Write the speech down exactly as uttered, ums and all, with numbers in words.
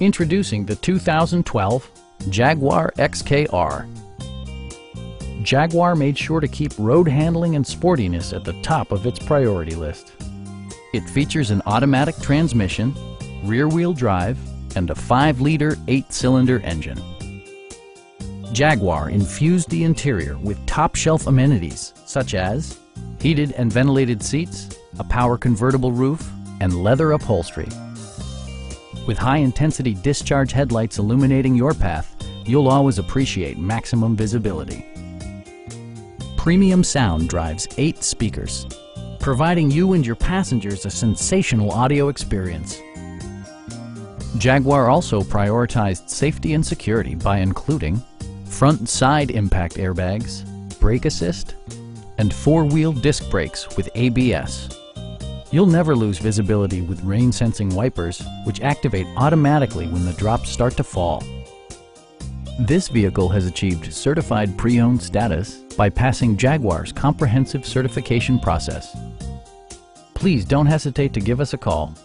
Introducing the two thousand twelve Jaguar X K R. Jaguar made sure to keep road handling and sportiness at the top of its priority list. It features an automatic transmission, rear-wheel drive, and a five liter, eight cylinder engine. Jaguar infused the interior with top-shelf amenities such as heated and ventilated seats, a power convertible roof, and leather upholstery. With high-intensity discharge headlights illuminating your path, you'll always appreciate maximum visibility. Premium sound drives eight speakers, providing you and your passengers a sensational audio experience. Jaguar also prioritized safety and security by including front and side impact airbags, brake assist, and four-wheel disc brakes with A B S. You'll never lose visibility with rain-sensing wipers, which activate automatically when the drops start to fall. This vehicle has achieved certified pre-owned status by passing Jaguar's comprehensive certification process. Please don't hesitate to give us a call.